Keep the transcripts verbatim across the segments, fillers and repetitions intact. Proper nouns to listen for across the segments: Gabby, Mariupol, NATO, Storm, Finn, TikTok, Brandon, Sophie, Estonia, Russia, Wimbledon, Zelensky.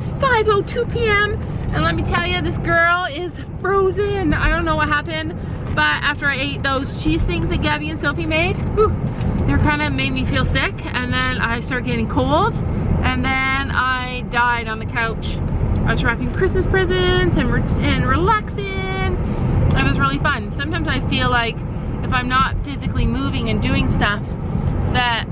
is five oh two p m and let me tell you, this girl is frozen. I don't know what happened, but after I ate those cheese things that Gabby and Sophie made, whew, they kind of made me feel sick, and then I started getting cold, and then I died on the couch. I was wrapping Christmas presents and, re and relaxing. It was really fun. Sometimes I feel like if I'm not physically moving and doing stuff, that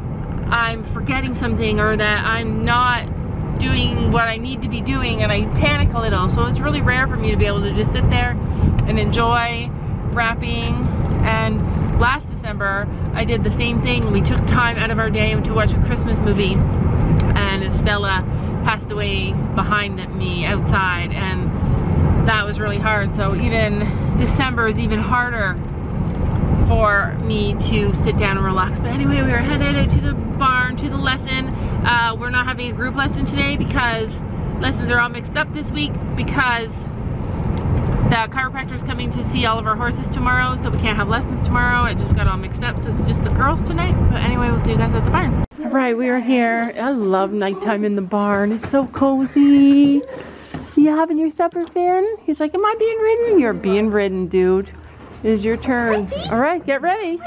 I'm forgetting something, or that I'm not doing what I need to be doing, and I panic a little. So it's really rare for me to be able to just sit there and enjoy wrapping. And last December I did the same thing. We took time out of our day to watch a Christmas movie, and Stella passed away behind me outside, and that was really hard. So even December is even harder for me to sit down and relax. But anyway, we were headed out to the barn, to the lesson. Uh, we're not having a group lesson today because lessons are all mixed up this week, because the chiropractor is coming to see all of our horses tomorrow, so we can't have lessons tomorrow. It just got all mixed up, so it's just the girls tonight. But anyway, we'll see you guys at the barn. All right, we are here. I love nighttime in the barn. It's so cozy. You having your supper, Finn? He's like, am I being ridden? You're being ridden, dude. It is your turn. All right, get ready.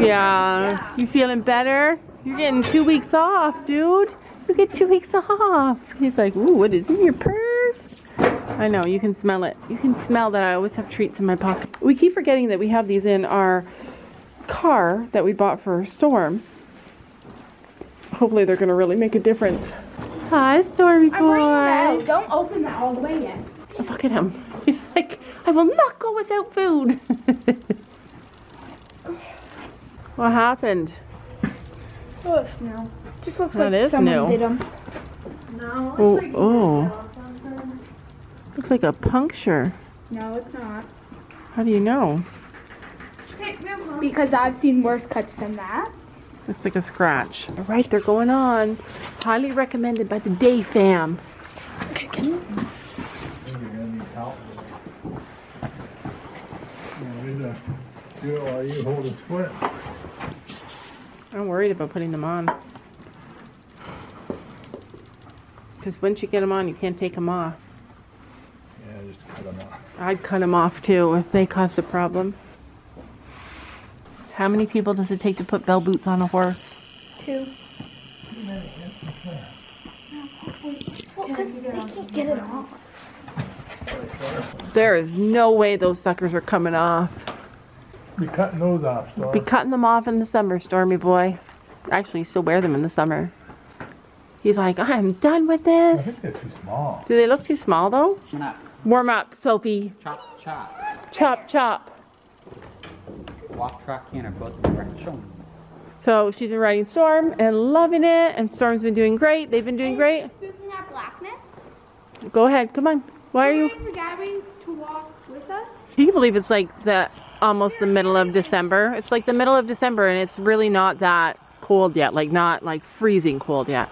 Yeah, you feeling better? You're getting two weeks off, dude. You get two weeks off. He's like, ooh, what is in your purse? I know, you can smell it. You can smell that I always have treats in my pocket. We keep forgetting that we have these in our car that we bought for Storm. Hopefully they're gonna really make a difference. Hi, Stormy boy. I'm bringing it out. Don't open that all the way yet. Look at him. He's like, I will not go without food. What happened? Oh, it's new. Just looks that like is someone new. Hit him. No, it's oh, like oh. Looks like a puncture. No, it's not. How do you know? Because I've seen worse cuts than that. It's like a scratch. All right, they're going on. Highly recommended by the day fam. Okay, can you? While you hold his foot. I'm worried about putting them on, because once you get them on, you can't take them off. Yeah, just cut them off. I'd cut them off too if they caused a problem. How many people does it take to put bell boots on a horse? Two. Well, because they can't get it off. There is no way those suckers are coming off. Be cutting those off, Storm. Be cutting them off in the summer, Stormy boy. Actually, you still wear them in the summer. He's like, I'm done with this. I think they're too small. Do they look too small, though? No. Warm up, Sophie. Chop, chop. Chop, chop. Walk, truck, can, or both directions. So she's been riding Storm and loving it, and Storm's been doing great. They've been doing Are great. You spoofing that blackness? Go ahead, come on. Why are you? Are you gathering to walk with us? Can you believe it's like the almost the middle of December? It's like the middle of December, and it's really not that cold yet. Like not like freezing cold yet.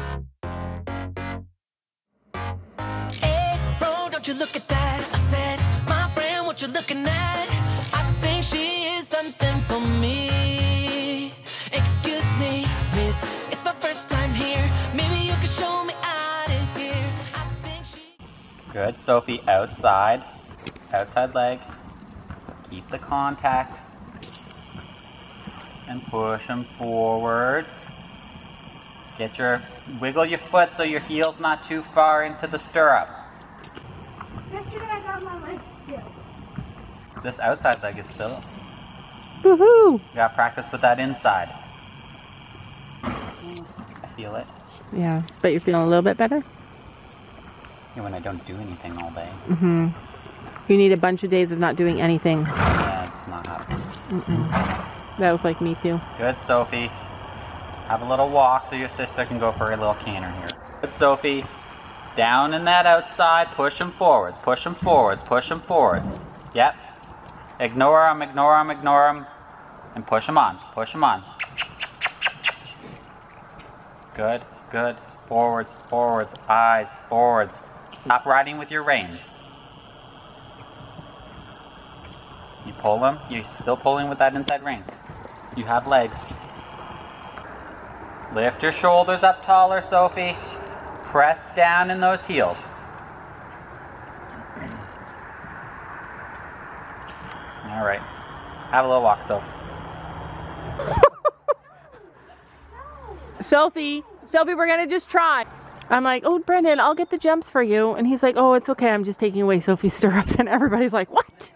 Hey, bro, don't you look at that? I said, my friend, what you looking at? I think she is something for me. Excuse me, miss. It's my first time here. Maybe you can show me out of here. I think she. Good, Sophie, outside. Outside leg, keep the contact, and push them forward. Get your, wiggle your foot so your heel's not too far into the stirrup. Yesterday I got my leg still. This outside leg is still. Woohoo! You gotta practice with that inside. I feel it. Yeah, but you're feeling a little bit better? Yeah, when I don't do anything all day. Mm-hmm. You need a bunch of days of not doing anything. Yeah, it's not happening. Mm-mm. That was like me too. Good, Sophie. Have a little walk so your sister can go for a little canter here. Good, Sophie. Down in that outside, push them forwards, push them forwards, push them forwards. Yep. Ignore them, ignore them, ignore them. And push them on, push them on. Good, good. Forwards, forwards, eyes, forwards. Stop riding with your reins. You pull them, you're still pulling with that inside rein. You have legs. Lift your shoulders up taller, Sophie. Press down in those heels. All right. Have a little walk, Sophie. Sophie, Sophie, we're going to just try. I'm like, oh, Brandon, I'll get the jumps for you. And he's like, oh, it's okay. I'm just taking away Sophie's stirrups. And everybody's like, what?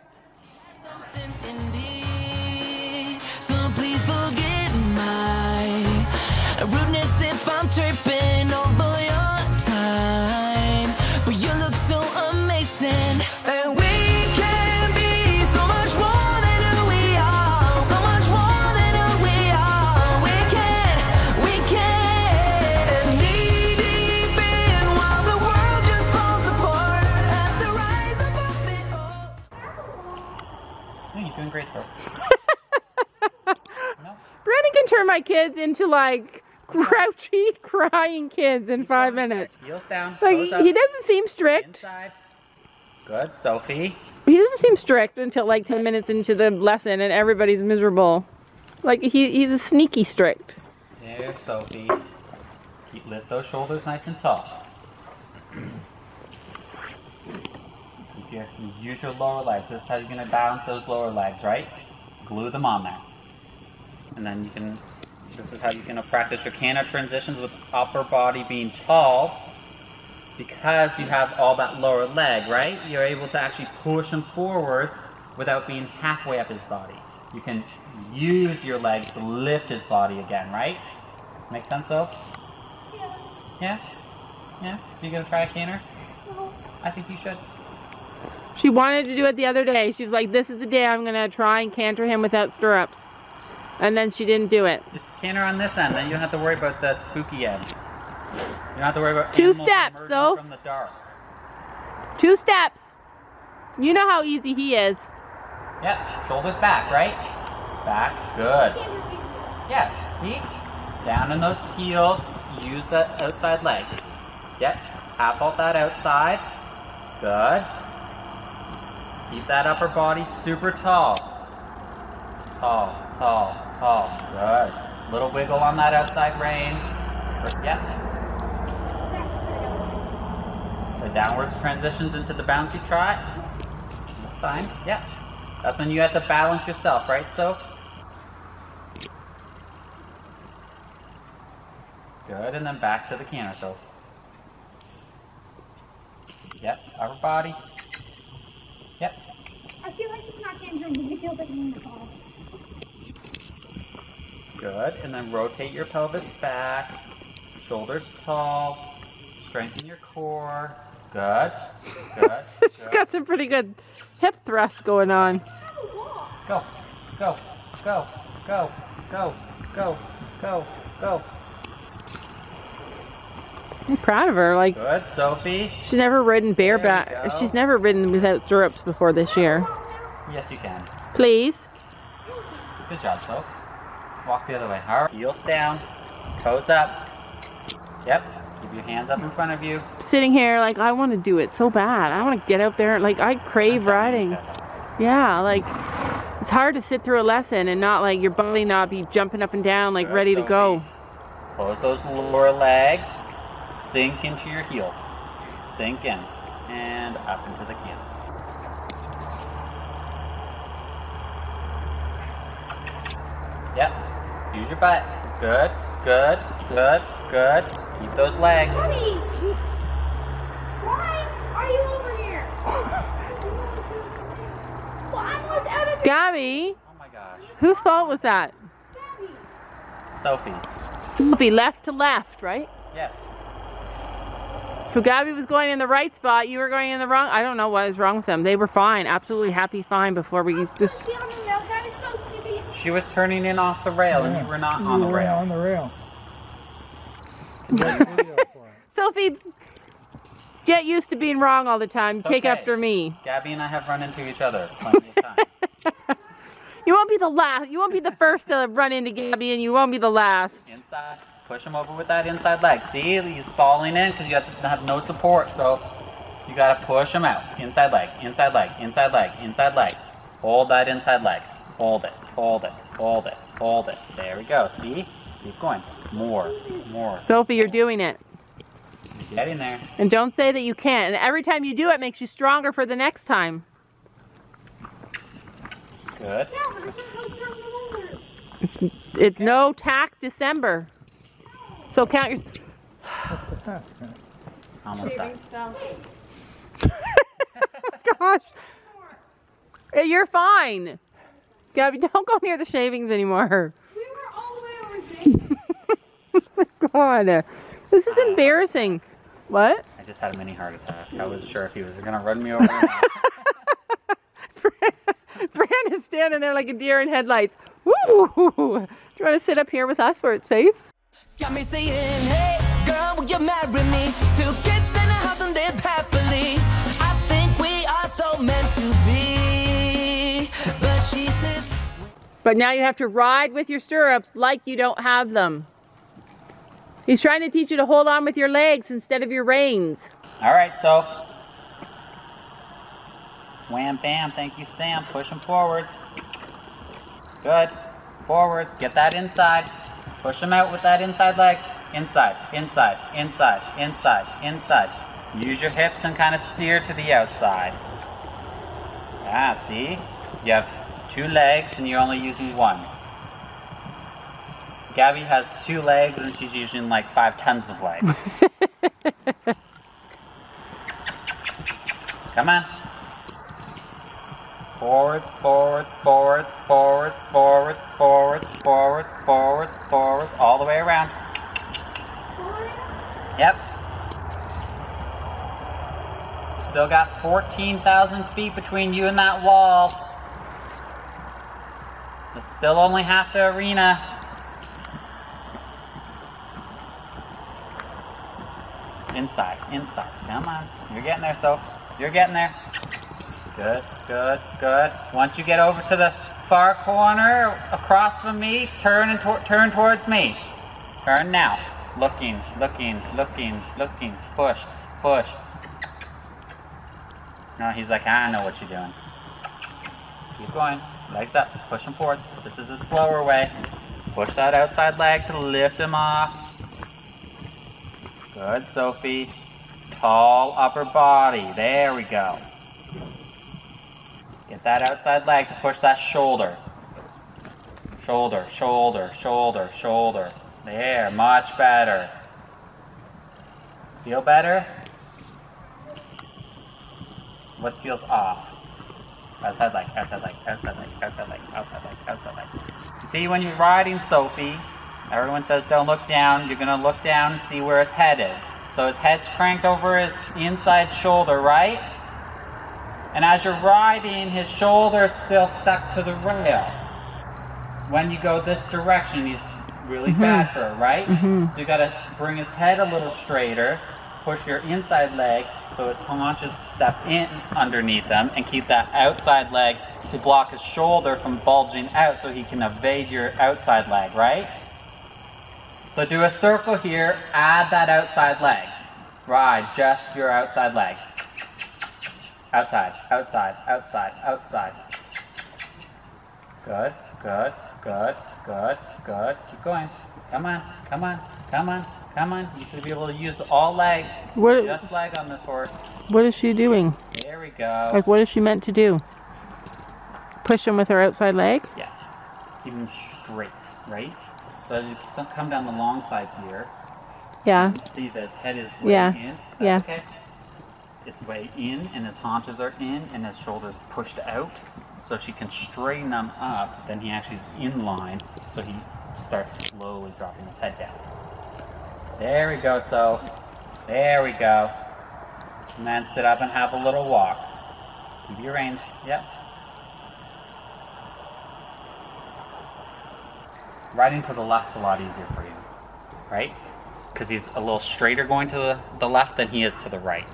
Turn my kids into like grouchy crying kids in five minutes. Heels down, like, he doesn't seem strict. Inside. Good, Sophie. He doesn't seem strict until like ten minutes into the lesson and everybody's miserable. Like he, he's a sneaky strict. There, Sophie. Keep lift those shoulders nice and tall. You use your lower legs. This is how you're gonna balance those lower legs, right? Glue them on there. And then you can, this is how you're going to practice your canter transitions with upper body being tall. Because you have all that lower leg, right? You're able to actually push him forward without being halfway up his body. You can use your legs to lift his body again, right? Make sense, though? Yeah. Yeah? Yeah? You going to try a canter? No. I think you should. She wanted to do it the other day. She was like, this is the day I'm going to try and canter him without stirrups. And then she didn't do it. Just canter on this end, then you don't have to worry about the spooky end. You don't have to worry about two steps, so from the dark. Two steps. You know how easy he is. Yep, shoulders back, right? Back, good. Yeah, see? Down in those heels, use that outside leg. Yep, tap all that outside. Good. Keep that upper body super tall. Tall, tall. Oh, good. Little wiggle on that outside rein. Yep. The downwards transitions into the bouncy trot. That's fine. Yep. That's when you have to balance yourself, right, Soph? Good, and then back to the canter, Soph. Yep, upper body. Yep. I feel like it's not cantering, but it feels like I'm in the ball. Good, and then rotate your pelvis back, shoulders tall, strengthen your core. Good, good. She's got some pretty good hip thrusts going on. Go, go, go, go, go, go, go, go. I'm proud of her. Like, good, Sophie. She's never ridden bareback. She's never ridden without stirrups before this year. Yes, you can. Please. Good job, Sophie. Walk the other way. All right. Heels down, toes up. Yep. Keep your hands up in front of you. Sitting here, like I want to do it so bad. I want to get out there. Like I crave riding. Yeah. Like it's hard to sit through a lesson and not like your body not be jumping up and down, like good, ready to go. Close those lower legs. Sink into your heels. Sink in and up into the canter. Yep. Use your butt. Good, good, good, good. Keep those legs. Mommy, why are you over here? Well, I was out of the Gabby! Oh my gosh. Whose fault was that? Gabby. Sophie. Sophie, left to left, right? Yes. So Gabby was going in the right spot, you were going in the wrong. I don't know what is wrong with them. They were fine, absolutely happy fine before we just. She was turning in off the rail, yeah. And you were not on the rail. On the rail. Sophie, get used to being wrong all the time. It's Take okay. after me. Gabby and I have run into each other plenty of times. You won't be the last. You won't be the first to run into Gabby, and you won't be the last. Inside, push him over with that inside leg. See, he's falling in because you have, to have no support. So you gotta push him out. Inside leg, inside leg, inside leg, inside leg. Hold that inside leg. Hold it. Hold it, hold it, hold it. There we go. See? Keep going. More. More. Sophie, you're doing it. Get in there. And don't say that you can't. And every time you do it, makes you stronger for the next time. Good. It's, it's no tack December. So count your... Almost done. Gosh. You're fine. Gabby, don't go near the shavings anymore. We were all the way over there. Oh my God. This is embarrassing. What? I just had a mini heart attack. I wasn't sure if he was going to run me over. Brandon's standing there like a deer in headlights. Woo! Do you want to sit up here with us where it's safe? Got me saying, hey, girl, will you marry me? Two kids in a house and live happily. I think we are so meant to be. But she says... But now you have to ride with your stirrups like you don't have them. He's trying to teach you to hold on with your legs instead of your reins. All right, so. Wham, bam, thank you, Sam. Push them forwards. Good. Forwards. Get that inside. Push them out with that inside leg. Inside, inside, inside, inside, inside. Use your hips and kind of steer to the outside. Ah, see? You have two legs and you're only using one. Gabby has two legs and she's using like five tons of legs. Come on. Forward, forward, forward, forward, forward, forward, forward, forward, forward, all the way around. Yep. Still got fourteen thousand feet between you and that wall. It's still only half the arena. Inside, inside, come on. You're getting there, Soph. You're getting there. Good, good, good. Once you get over to the far corner, across from me, turn and to turn towards me. Turn now. Looking, looking, looking, looking. Push, push. No, he's like, I know what you're doing. Keep going. Legs up. Push him forward. This is a slower way. Push that outside leg to lift him off. Good, Sophie. Tall upper body. There we go. Get that outside leg to push that shoulder. Shoulder, shoulder, shoulder, shoulder. There, much better. Feel better? What feels off? Outside leg, outside leg, outside leg, outside leg, outside leg, outside leg. See, when you're riding, Sophie, everyone says don't look down. You're going to look down and see where his head is. So his head's cranked over his inside shoulder, right? And as you're riding, his shoulder's still stuck to the rail. When you go this direction, he's really mm-hmm. bad for it, right? Mm-hmm. So you got to bring his head a little straighter, push your inside leg so his haunches step in underneath him, and keep that outside leg to block his shoulder from bulging out so he can evade your outside leg, right? So do a circle here, add that outside leg. Ride just your outside leg. Outside, outside, outside, outside. Good, good, good, good, good. Keep going. Come on, come on, come on, come on. You should be able to use all legs. What, just leg on this horse. What is she doing? There we go. Like, what is she meant to do? Push him with her outside leg? Yeah. Keep him straight, right? So as you come down the long side here, yeah. You can see that his head is way yeah. in. That's yeah. okay. It's way in, and his haunches are in, and his shoulders pushed out. So if she can straighten them up, then he actually is in line, so he starts slowly dropping his head down. There we go, so. There we go. And then sit up and have a little walk. Keep your reins. Yep. Riding to the left's a lot easier for you, right? Because he's a little straighter going to the, the left than he is to the right.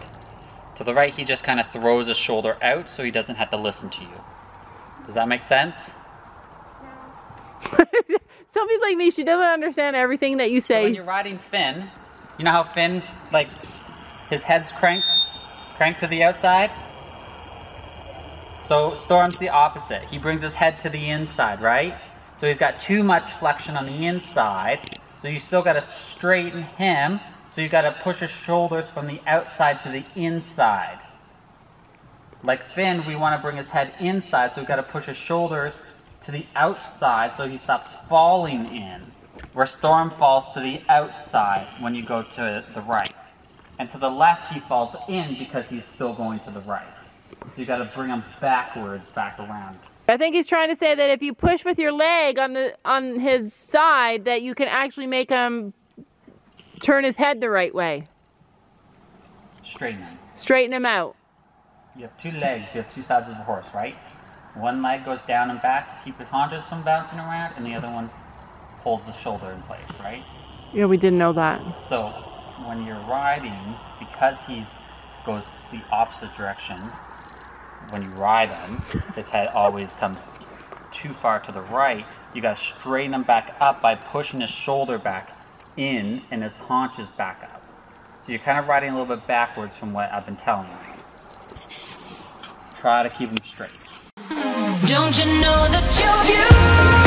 To the right, he just kind of throws his shoulder out so he doesn't have to listen to you. Does that make sense? No. Sophie's like me. She doesn't understand everything that you say. So when you're riding Finn, you know how Finn, like, his head's cranked, cranked to the outside? So Storm's the opposite. He brings his head to the inside, right? So he's got too much flexion on the inside, So you still got to straighten him. So you got to push his shoulders from the outside to the inside. Like Finn, we want to bring his head inside, so we've got to push his shoulders to the outside so he stops falling in. Where Storm falls to the outside when you go to the right. And to the left, he falls in because he's still going to the right. So you got to bring him backwards, back around. I think he's trying to say that if you push with your leg on the on his side, that you can actually make him turn his head the right way. Straighten him. Straighten him out. You have two legs, you have two sides of the horse, right? One leg goes down and back to keep his haunches from bouncing around, and the other one holds the shoulder in place, right? Yeah, we didn't know that. So, when you're riding, because he goes the opposite direction, when you ride him, his head always comes too far to the right. You gotta straighten him back up by pushing his shoulder back in and his haunches back up. So you're kind of riding a little bit backwards from what I've been telling you. Try to keep them straight. Don't you know that you're beautiful?